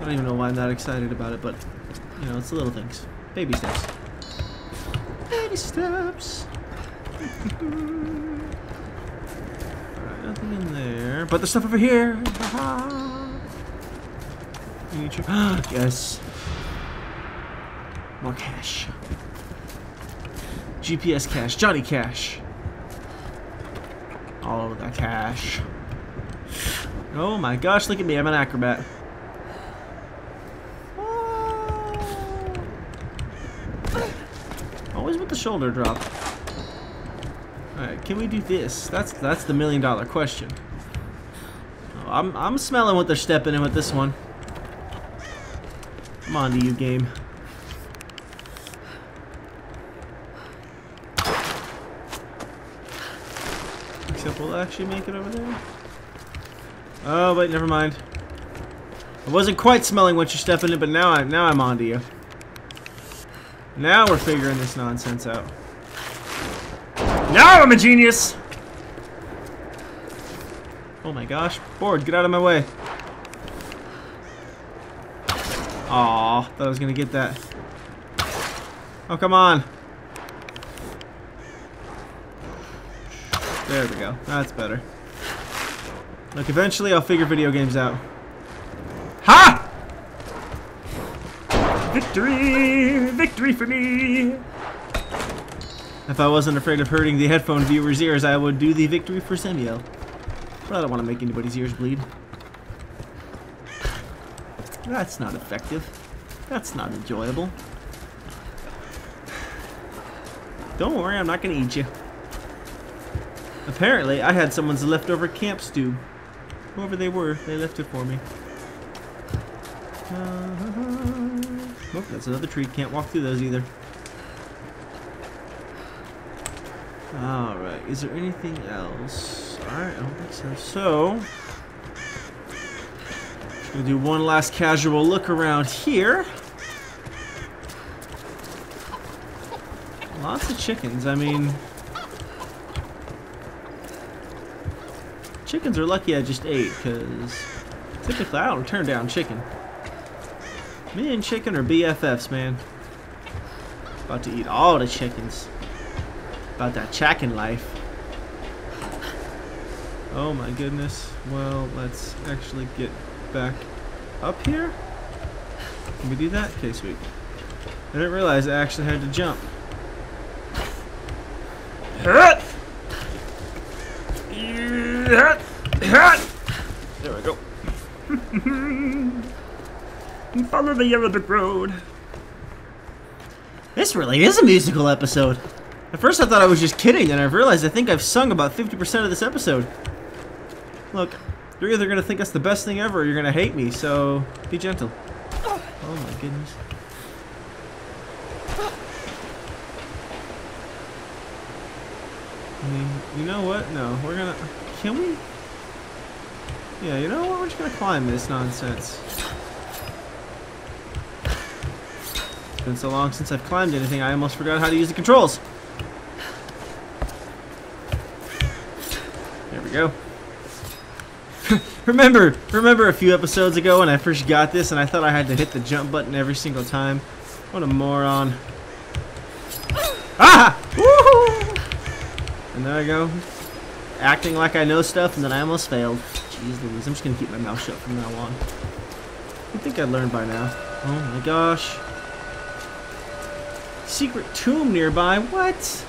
I don't even know why I'm that excited about it, but, you know, it's the little things. Baby steps. Baby steps! Alright, nothing in there. But there's stuff over here! Haha! Yes! More cash. GPS cash. Johnny Cash. All of that cash. Oh my gosh, look at me. I'm an acrobat. Always with the shoulder drop. Alright, can we do this? That's the $1,000,000 question. Oh, I'm smelling what they're stepping in with this one. Come on to you, game. Except we'll actually make it over there. Oh, wait, never mind. I wasn't quite smelling what you're stepping in, but now I'm onto you. Now we're figuring this nonsense out. Now I'm a genius! Oh my gosh. Board, get out of my way. Aw, thought I was gonna get that. Oh, come on. There we go. That's better. Look, eventually I'll figure video games out. Ha! Victory! Victory for me! If I wasn't afraid of hurting the headphone viewer's ears, I would do the victory for Samuel. But I don't want to make anybody's ears bleed. That's not effective. That's not enjoyable. Don't worry, I'm not going to eat you. Apparently, I had someone's leftover camp stew. Whoever they were, they left it for me. Oh, that's another tree. Can't walk through those either. Alright, is there anything else? Alright, I don't think so. So, just gonna do one last casual look around here. Lots of chickens, I mean... Chickens are lucky I just ate, because typically I don't turn down chicken. Me and chicken are BFFs, man. About to eat all the chickens. About that chicken life. Oh my goodness. Well, let's actually get back up here. Can we do that? Okay, sweet. I didn't realize I actually had to jump. There we go. Follow the yellow brick road. This really is a musical episode. At first I thought I was just kidding, and I've realized I think I've sung about 50% of this episode. Look, you're either going to think that's the best thing ever, or you're going to hate me, so be gentle. Oh my goodness. I mean, you know what? No, we're going to... Can we? Yeah, you know what? We're just gonna climb this nonsense. It's been so long since I've climbed anything, I almost forgot how to use the controls. There we go. remember a few episodes ago when I first got this and I thought I had to hit the jump button every single time? What a moron. Ah! Woohoo! And there I go. Acting like I know stuff, and then I almost failed. Jeez Louise, I'm just gonna keep my mouth shut from now on. I think I learned by now. Oh my gosh. Secret tomb nearby, what?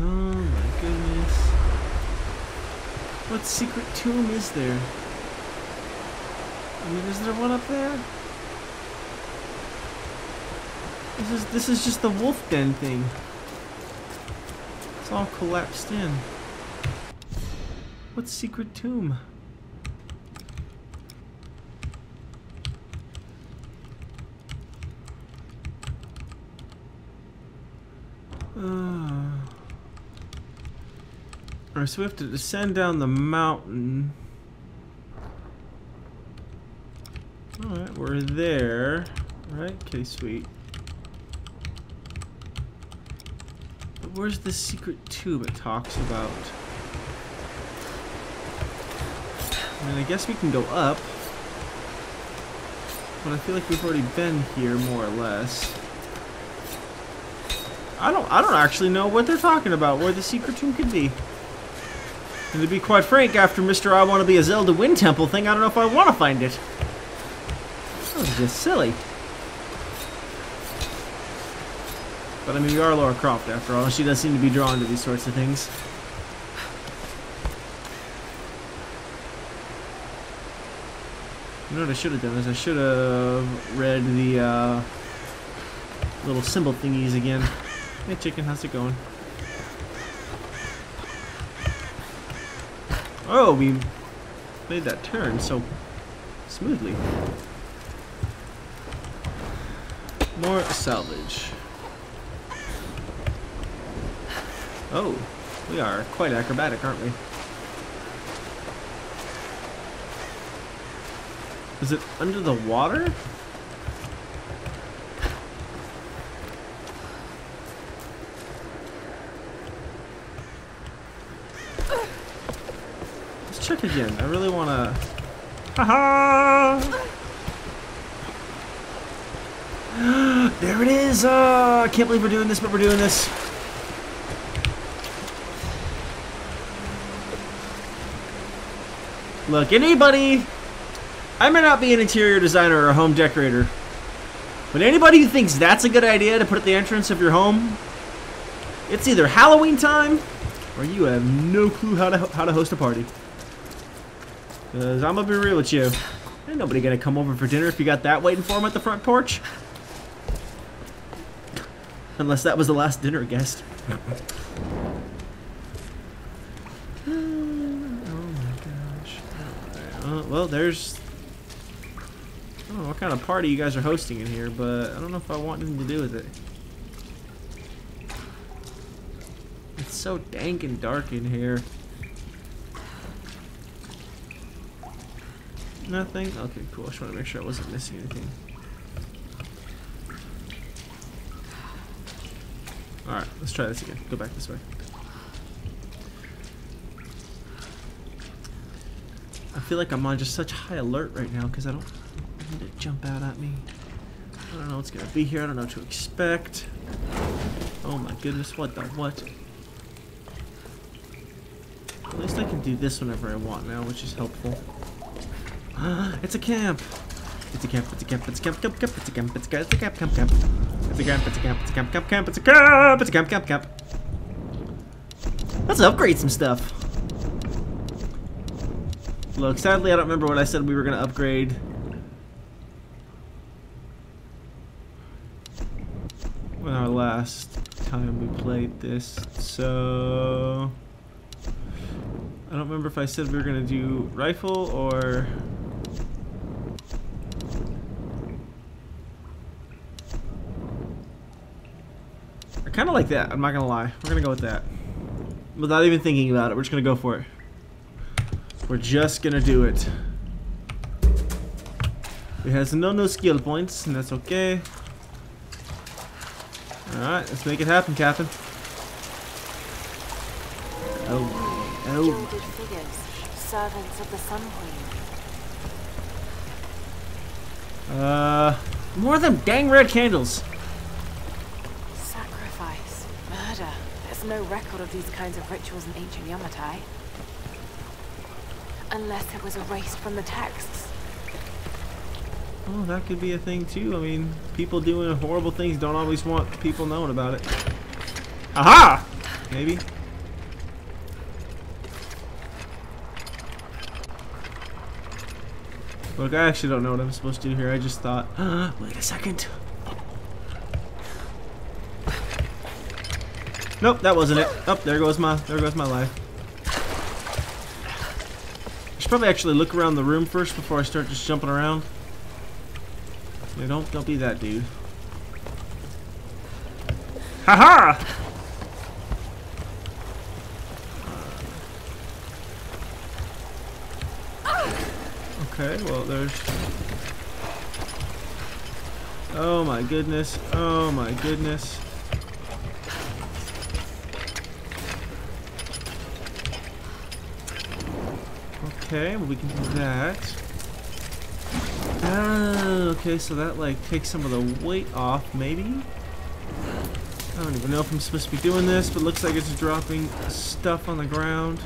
Oh my goodness. What secret tomb is there? I mean, is there one up there? This is just the wolf den thing. It's all collapsed in. What secret tomb? Alright, so we have to descend down the mountain. Alright, we're there. Alright, okay, sweet. Where's the secret tube it talks about? I mean, I guess we can go up. But I feel like we've already been here, more or less. I don't actually know what they're talking about, where the secret tomb could be. And to be quite frank, after Mr. I Want to Be a Zelda Wind Temple thing, I don't know if I want to find it. That was just silly. But I mean, we are Lara Croft after all, and she does seem to be drawn to these sorts of things. You know what I should have done is I should have read the little symbol thingies again. Hey chicken, how's it going? Oh, we made that turn so smoothly. More salvage. Oh, we are quite acrobatic, aren't we? Is it under the water? Let's check again. I really wanna... Haha! There it is! I can't believe we're doing this, but we're doing this. Look, anybody... I may not be an interior designer or a home decorator, but anybody who thinks that's a good idea to put at the entrance of your home, it's either Halloween time or you have no clue how to host a party. Cause I'm gonna be real with you, ain't nobody gonna come over for dinner if you got that waiting for them at the front porch. Unless that was the last dinner guest. Oh my gosh! Well, there's. I don't know what kind of party you guys are hosting in here, but I don't know if I want anything to do with it. It's so dank and dark in here. Nothing? Okay, cool. I just want to make sure I wasn't missing anything. Alright, let's try this again. Go back this way. I feel like I'm on just such high alert right now because I don't... It jump out at me. I don't know what's gonna be here. I don't know what to expect. Oh my goodness, what the what? At least I can do this whenever I want now, which is helpful. It's a camp! It's a camp, it's a camp, it's a camp, camp, camp, it's a camp, it's a camp, camp, camp. It's a camp, it's a camp, it's a camp, camp, camp, it's a camp, it's a camp, camp, camp. Let's upgrade some stuff. Look, sadly I don't remember what I said we were gonna upgrade. When our last time we played this, so I don't remember if I said we were gonna do rifle or I kind of like that. I'm not gonna lie, we're gonna go with that without even thinking about it. We're just gonna go for it. We're just gonna do it. It has no skill points, and that's okay. Alright, let's make it happen, Captain. Oh, oh. Gilded figures, servants of the Sun Queen. More of them dang red candles. Sacrifice, murder. There's no record of these kinds of rituals in ancient Yamatai. Unless it was erased from the texts. Well, that could be a thing too. I mean, people doing horrible things don't always want people knowing about it. Aha! Maybe. Look, I actually don't know what I'm supposed to do here. I just thought, wait a second. Nope, that wasn't it. Oh, there goes my life. I should probably actually look around the room first before I start just jumping around. Yeah, don't be that dude. Haha! Okay, well there's. Oh my goodness! Oh my goodness! Okay, well, we can do that. Okay, so that like takes some of the weight off, maybe? I don't even know if I'm supposed to be doing this, but it looks like it's dropping stuff on the ground.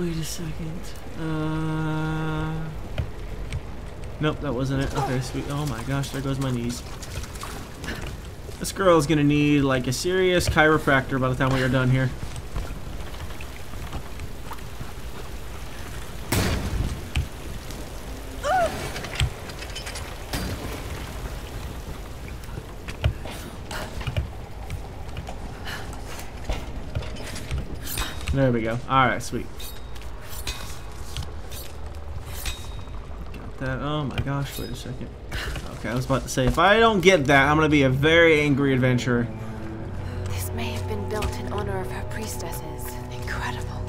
Wait a second. Nope, that wasn't it. Okay, sweet. Oh my gosh, there goes my knees. This girl is gonna need like a serious chiropractor by the time we are done here. There we go. Alright, sweet. Got that. Oh my gosh, wait a second. Okay, I was about to say, if I don't get that, I'm going to be a very angry adventurer. This may have been built in honor of her priestesses. Incredible.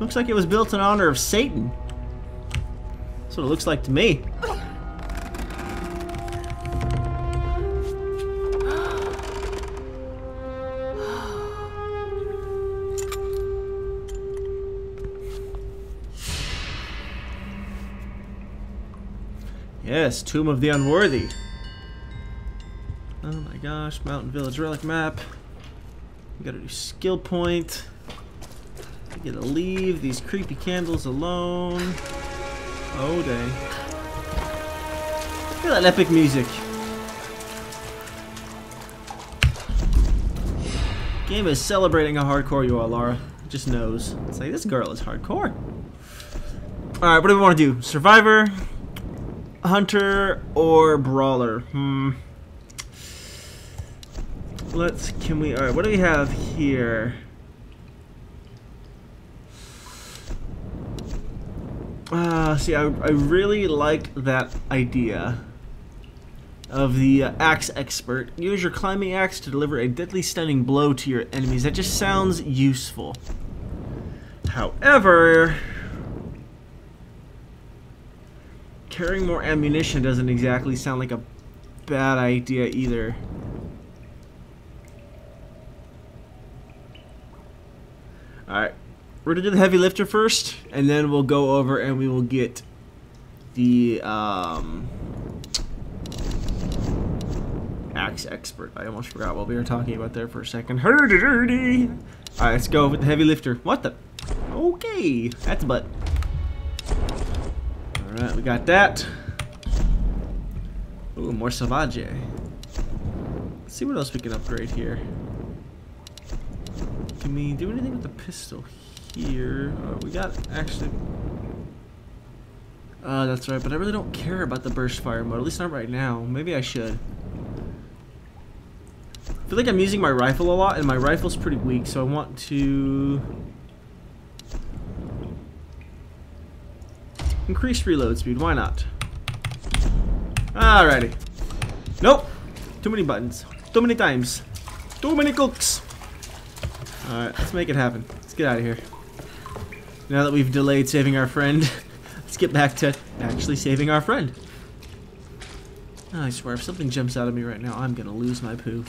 Looks like it was built in honor of Satan. That's what it looks like to me. Yes, Tomb of the Unworthy. Oh my gosh, Mountain Village Relic Map. We gotta do skill point. We gotta leave these creepy candles alone. Oh day. Look at that epic music. Game is celebrating how hardcore you are, Lara. It just knows. It's like, this girl is hardcore. Alright, what do we want to do? Survivor, Hunter, or Brawler? Alright, what do we have here? See, I really like that idea of the axe expert. Use your climbing axe to deliver a deadly stunning blow to your enemies. That just sounds useful. However, carrying more ammunition doesn't exactly sound like a bad idea either. Alright, we're gonna do the heavy lifter first, and then we'll go over and we will get the axe expert. I almost forgot what we were talking about there for a second. Hurdy-durdy! Alright, let's go with the heavy lifter. What the? Okay, that's a butt. Alright, we got that. Ooh, more Savage. Let's see what else we can upgrade here. Can we do anything with the pistol here? Oh, we got actually... that's right, but I really don't care about the burst fire mode, at least not right now. Maybe I should. I feel like I'm using my rifle a lot, and my rifle's pretty weak, so I want to... increased reload speed, why not? Alrighty. Nope. Too many buttons. Too many times. Too many cooks. Alright, let's make it happen. Let's get out of here. Now that we've delayed saving our friend, let's get back to actually saving our friend. Oh, I swear, if something jumps out of me right now, I'm gonna lose my poo.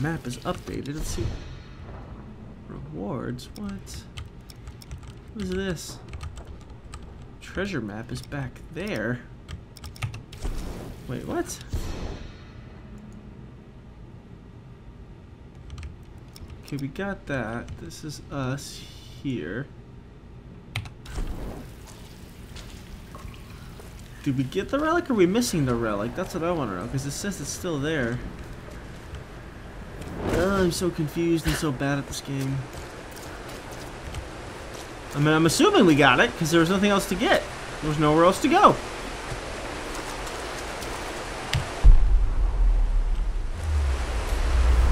Map is updated. Let's see. Rewards? What? What is this? Treasure map is back there. Wait, what? Okay, we got that. This is us here. Did we get the relic or are we missing the relic? That's what I want to know, because it says it's still there. I'm so confused and so bad at this game. I mean, I'm assuming we got it because there was nothing else to get. There was nowhere else to go.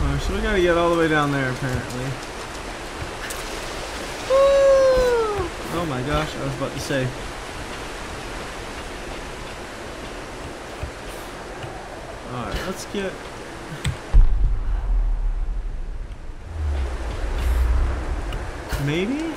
Alright, so we gotta get all the way down there apparently. Woo! Oh my gosh, I was about to say. Alright, let's get... maybe?